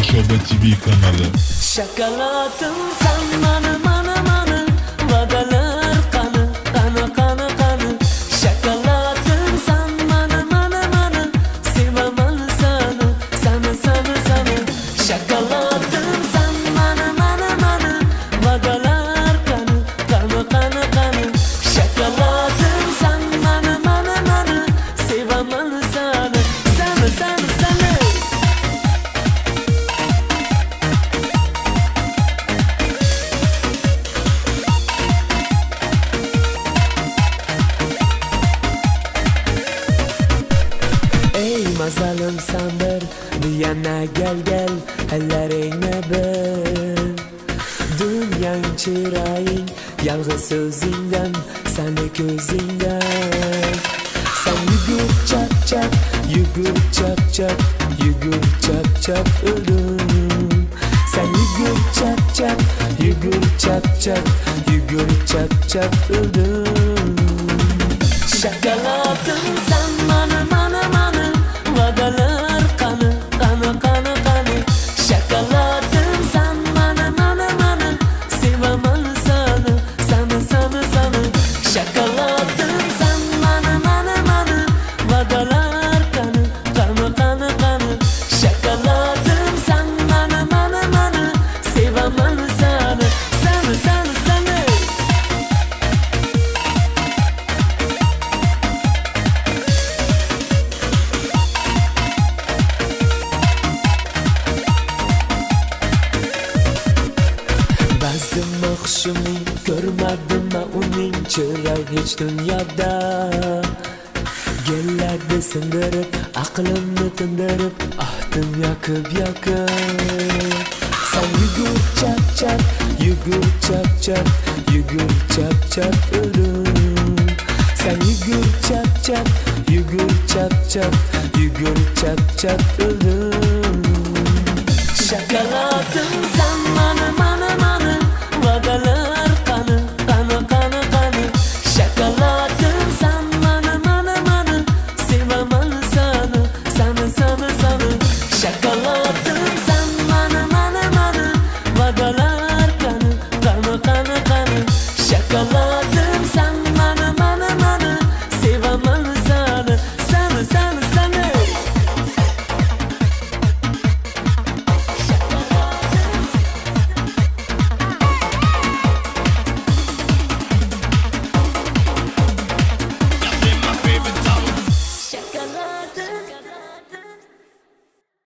Shoba TV kanalı. Şokoladim sen bana bana bana Vadalar kanı kanı kanı kanı Şokoladim sen bana bana bana Sevamam sana sana sana sana Şokoladim sen bana bana bana Vadalar kanı kanı kanı kanı Şokoladim sen bana bana bana Sevamam sana sana sana sana Mazalim sandir, diyana gel gel, ellerine bil Dünyang çiraying, yalg'iz so'zingdan, seni ko'zingdan Sen yugur chap chap, yugur chap chap, yugur chap chap o'lim Sen yugur chap chap, yugur chap chap, yugur chap chap o'lim Shokoladim san mana mana mana Vadalar kanı, kanı, kanı, kanı Şokoladim sen bana, bana, bana Sevamam sana, sana, sana, sana Şokoladim sen bana, bana, bana Vadalar kanı, kanı, kanı, kanı Şokoladim sen bana, bana, bana Sevamam sana, sana, sana, sana Bazımı hoşumu görmedim ben onun çırağı hiç dünyada Gellerdi sindirip, aklımı tindirip, ahdım yakıp yakıp Sen yugur çap çap, yugur çap çap ölüm Sen yugur çap çap, yugur çap çap ölüm Şokoladim sen bana bana bana Vadalar kanı kanı kanı kanı Şokoladim sen bana bana bana Sevamam sana sana sana sana Şokoladim sen